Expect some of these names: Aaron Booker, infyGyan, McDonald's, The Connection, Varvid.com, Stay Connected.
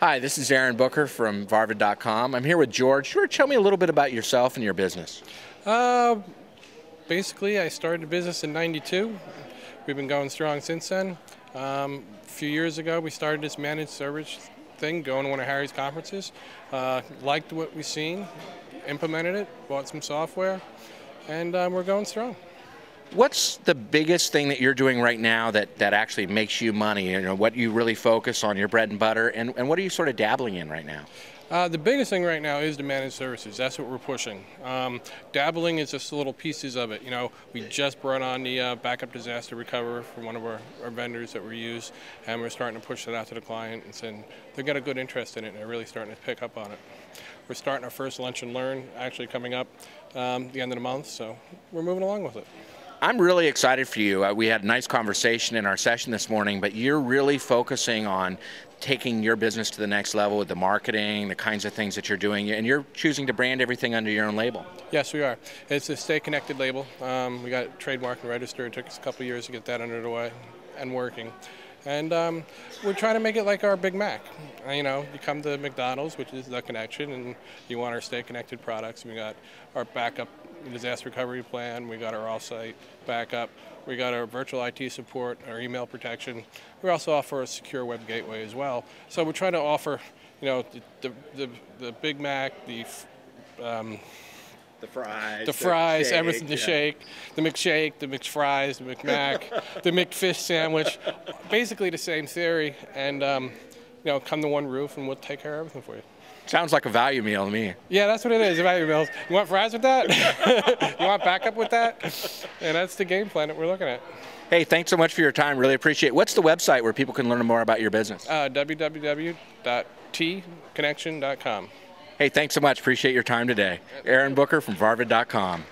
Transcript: Hi, this is Aaron Booker from Varvid.com. I'm here with George. George, tell me a little bit about yourself and your business. Basically, I started a business in '92. We've been going strong since then. A few years ago, we started this managed service thing, going to one of Harry's conferences. Liked what we've seen, implemented it, bought some software, and we're going strong. What's the biggest thing that you're doing right now that actually makes you money? You know, what you really focus on, your bread and butter, and what are you sort of dabbling in right now? The biggest thing right now is the managed services. That's what we're pushing. Dabbling is just little pieces of it. You know, we just brought on the backup disaster recovery from one of our vendors that we use, and we're starting to push that out to the client, and saying they've got a good interest in it, and they're really starting to pick up on it. We're starting our first lunch and learn actually coming up the end of the month, so we're moving along with it. I'm really excited for you. We had a nice conversation in our session this morning, but you're really focusing on taking your business to the next level with the marketing, the kinds of things that you're doing, and you're choosing to brand everything under your own label. Yes, we are. It's a Stay Connected label. We got trademarked and registered. It took us a couple of years to get that under the way and working. And we're trying to make it like our Big Mac. You know, you come to McDonald's, which is The Connection, and you want our Stay Connected products. We got our backup disaster recovery plan, we got our off-site backup, we got our virtual IT support, our email protection. We also offer a secure web gateway as well. So we're trying to offer, you know, the Big Mac, the fries, shake, everything, the shake, the McShake, the McFries, the McMac, the McFish sandwich, basically the same theory, and you know, come to one roof and we'll take care of everything for you. Sounds like a value meal to me. Yeah, that's what it is, a value meal. You want fries with that? You want backup with that? And that's the game plan that we're looking at. Hey, thanks so much for your time, really appreciate it. What's the website where people can learn more about your business? www.tconnection.com. Hey, thanks so much. Appreciate your time today. Aaron Booker from Varvid.com.